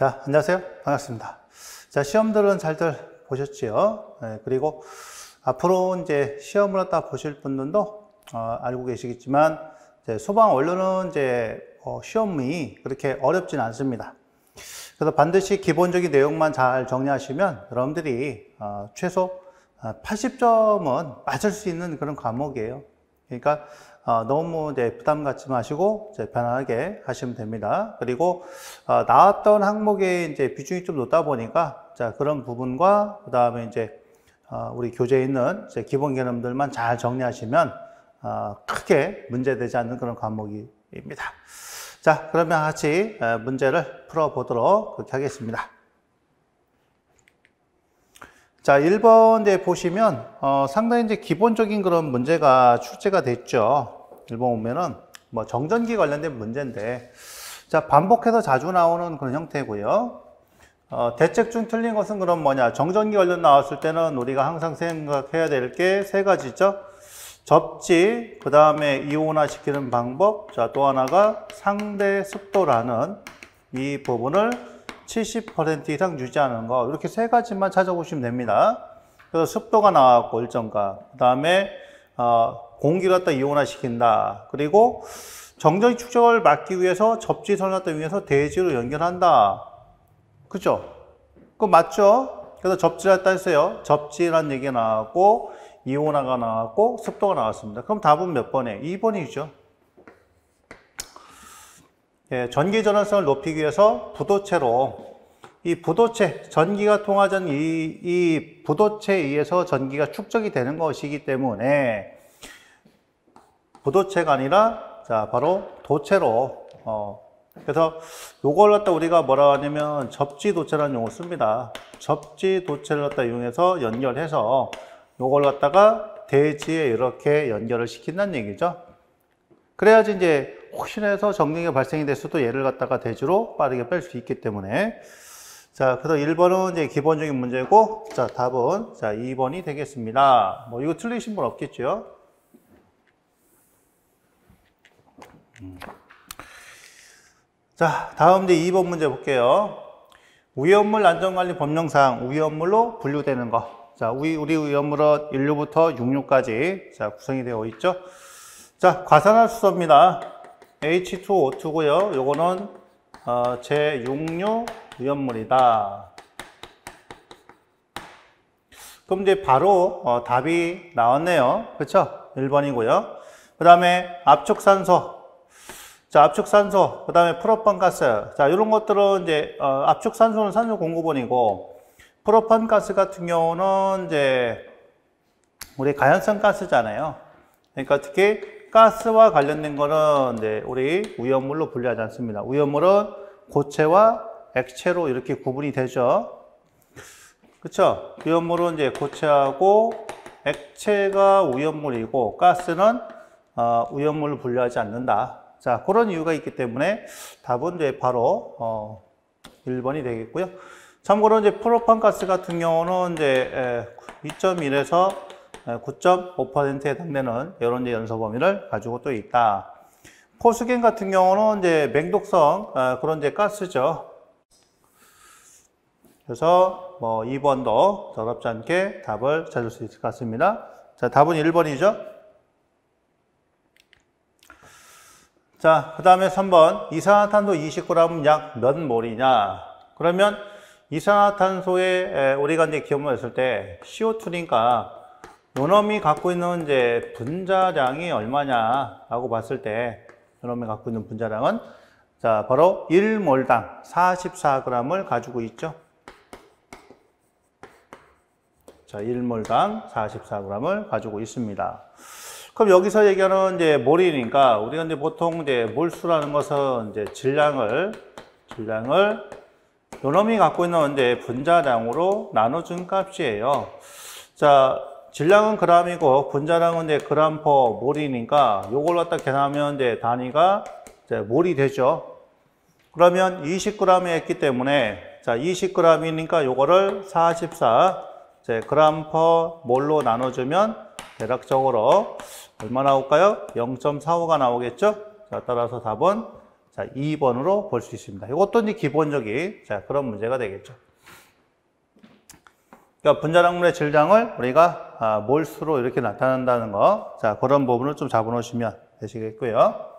자, 안녕하세요. 반갑습니다. 자, 시험들은 잘들 보셨지요? 네, 그리고 앞으로 이제 시험을 갖다 보실 분들도 알고 계시겠지만, 이제 소방 원료는 이제 시험이 그렇게 어렵진 않습니다. 그래서 반드시 기본적인 내용만 잘 정리하시면 여러분들이 최소 80점은 맞을 수 있는 그런 과목이에요. 그러니까 너무 이제 부담 갖지 마시고 이제 편안하게 하시면 됩니다. 그리고 나왔던 항목의 이제 비중이 좀 높다 보니까 자, 그런 부분과 그 다음에 이제 우리 교재에 있는 이제 기본 개념들만 잘 정리하시면 크게 문제되지 않는 그런 과목입니다. 자, 그러면 같이 문제를 풀어보도록 그렇게 하겠습니다. 자, 1번 이제 보시면 상당히 이제 기본적인 그런 문제가 출제가 됐죠. 1번 보면은 뭐 정전기 관련된 문제인데, 자, 반복해서 자주 나오는 그런 형태고요. 대책 중 틀린 것은 그럼 뭐냐? 정전기 관련 나왔을 때는 우리가 항상 생각해야 될 게 세 가지죠. 접지, 그 다음에 이온화시키는 방법, 자, 또 하나가 상대 습도라는 이 부분을 70% 이상 유지하는 거, 이렇게 세 가지만 찾아보시면 됩니다. 그래서 습도가 나왔고 일정값, 그 다음에 공기를 갖다 이온화시킨다, 그리고 정전기 축적을 막기 위해서 접지선을 갖다 이용해서 대지로 연결한다, 그죠? 그거 맞죠? 그래서 접지를 갖다 했어요. 접지라는 얘기가 나왔고 이온화가 나왔고 습도가 나왔습니다. 그럼 답은 몇 번에? 2번이죠. 예, 전기 전환성을 높이기 위해서 부도체로, 이 부도체, 전기가 통하지 않는 이 부도체에 의해서 전기가 축적이 되는 것이기 때문에 부도체가 아니라 자, 바로 도체로, 그래서 요걸 갖다 우리가 뭐라 하냐면 접지 도체라는 용어 씁니다. 접지 도체를 갖다 이용해서 연결해서 요걸 갖다가 대지에 이렇게 연결을 시킨다는 얘기죠. 그래야지 이제 혹시나 해서 정전기가 발생이 됐어도 얘를 갖다가 대지로 빠르게 뺄 수 있기 때문에. 자, 그래서 1번은 이제 기본적인 문제고, 자, 답은 자, 2번이 되겠습니다. 뭐 이거 틀리신 분 없겠죠? 자, 다음 이제 2번 문제 볼게요. 위험물 안전관리 법령상 위험물로 분류되는 거. 자, 우리 위험물은 1류부터 6류까지 자, 구성이 되어 있죠. 자, 과산화수소입니다. H2O2고요. 요거는 제6류 위험물이다. 그럼 이제 바로 답이 나왔네요. 그렇죠? 1번이고요. 그 다음에 압축산소. 자, 압축산소. 그 다음에 프로판가스. 자, 이런 것들은 이제 압축산소는 산소 공급원이고, 프로판가스 같은 경우는 이제 우리 가연성 가스잖아요. 그러니까 특히 가스와 관련된 거는 이제 우리 위험물로 분류하지 않습니다. 위험물은 고체와 액체로 이렇게 구분이 되죠. 그렇죠? 위험물은 이제 고체하고 액체가 위험물이고, 가스는 위험물로 분류하지 않는다. 자, 그런 이유가 있기 때문에 답은 이제 바로 1번이 되겠고요. 참고로 이제 프로판 가스 같은 경우는 이제 2.1에서 9.5%에 해당되는 이런 연소 범위를 가지고 또 있다. 포스겐 같은 경우는 이제 맹독성 그런 이제 가스죠. 그래서 뭐 2번도 어렵지 않게 답을 찾을 수 있을 것 같습니다. 자, 답은 1번이죠. 자, 그 다음에 3번. 이산화탄소 20g은 약 몇 몰이냐? 그러면 이산화탄소에 우리가 이제 기억만 했을 때 CO2니까 요놈이 갖고 있는 이제 분자량이 얼마냐라고 봤을 때, 요놈이 갖고 있는 분자량은 자, 바로 1몰당 44g을 가지고 있죠. 자, 1몰당 44g을 가지고 있습니다. 그럼 여기서 얘기하는 이제 몰이니까 우리가 이제 보통 이제 몰수라는 것은 이제 질량을 요놈이 갖고 있는 이제 분자량으로 나눠준 값이에요. 자, 질량은 g이고 분자량은 이제 g/몰이니까 요걸 갖다 계산하면 이제 단위가 이제 몰이 되죠. 그러면 20g이 했기 때문에 자, 20g이니까 요거를 44 이제 g/몰로 나눠주면 대략적으로 얼마 나올까요? 0.45가 나오겠죠. 자, 따라서 답은 자, 2번으로 볼 수 있습니다. 이것도 이제 기본적인 자, 그런 문제가 되겠죠. 그러니까 분자량분의 질량을 우리가 몰수로 이렇게 나타낸다는 거, 자, 그런 부분을 좀 잡아놓으시면 되시겠고요.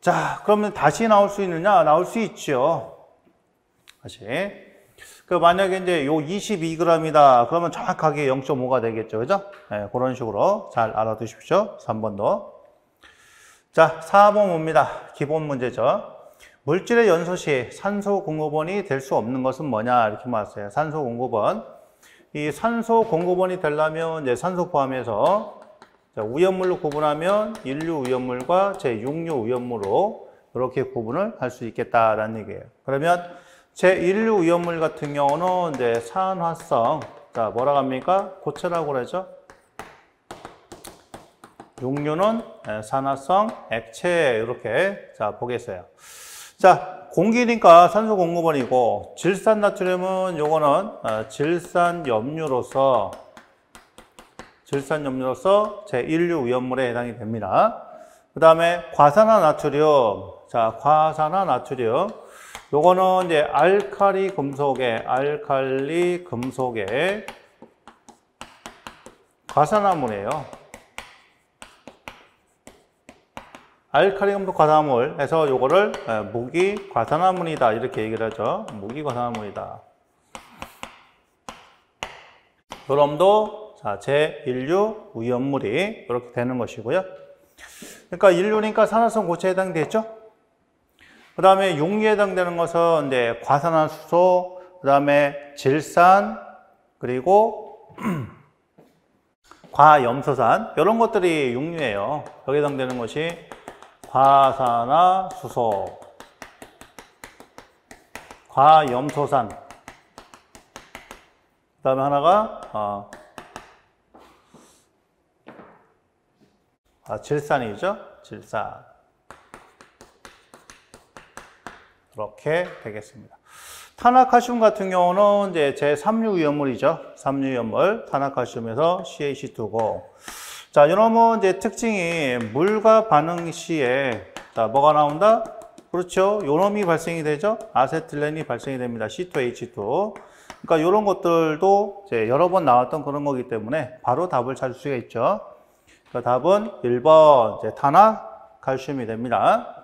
자, 그러면 다시 나올 수 있느냐? 나올 수 있죠. 다시. 그 만약에 이제 요 22g이다. 그러면 정확하게 0.5가 되겠죠. 그죠? 네, 그런 식으로 잘 알아두십시오. 3번도. 자, 4번 봅니다. 기본 문제죠. 물질의 연소시 산소 공급원이 될 수 없는 것은 뭐냐? 이렇게 말했어요. 산소 공급원. 이 산소 공급원이 되려면 이제 산소 포함해서 자, 우연물로 구분하면 1류 우연물과 제6류 우연물로 이렇게 구분을 할 수 있겠다라는 얘기예요. 그러면 제1류 우연물 같은 경우는 이제 산화성, 자, 뭐라고 합니까? 고체라고 그러죠. 6류는 산화성, 액체, 이렇게 자, 보겠어요. 자, 공기니까 산소 공급원이고, 질산 나트륨은 요거는 질산 염료로서 제1류 우연물에 해당이 됩니다. 그 다음에 과산화 나트륨. 요거는 이제 알칼리 금속의 과산화물이에요. 알칼리 금속 과산화물에서 요거를 무기 과산화물이다. 이렇게 얘기를 하죠. 무기 과산화물이다. 그럼도 자, 제1류 우연물이 이렇게 되는 것이고요. 그러니까 1류니까 산화성 고체에 해당되죠. 그 다음에 6류에 해당되는 것은 이제 과산화수소, 그 다음에 질산, 그리고 과염소산, 이런 것들이 6류예요. 여기에 해당되는 것이 과산화수소, 과염소산, 그 다음에 하나가 질산이죠. 질산. 이렇게 되겠습니다. 탄화칼슘 같은 경우는 이제 제3류 우연물이죠. 3류 우연물. 탄화칼슘에서 CaC2고. 자, 이놈은 이제 특징이 물과 반응 시에, 자, 뭐가 나온다? 그렇죠. 요놈이 발생이 되죠. 아세틸렌이 발생이 됩니다. C2H2. 그러니까 이런 것들도 이제 여러 번 나왔던 그런 거기 때문에 바로 답을 찾을 수가 있죠. 그러니까 답은 1번, 이제 탄화칼슘이 됩니다.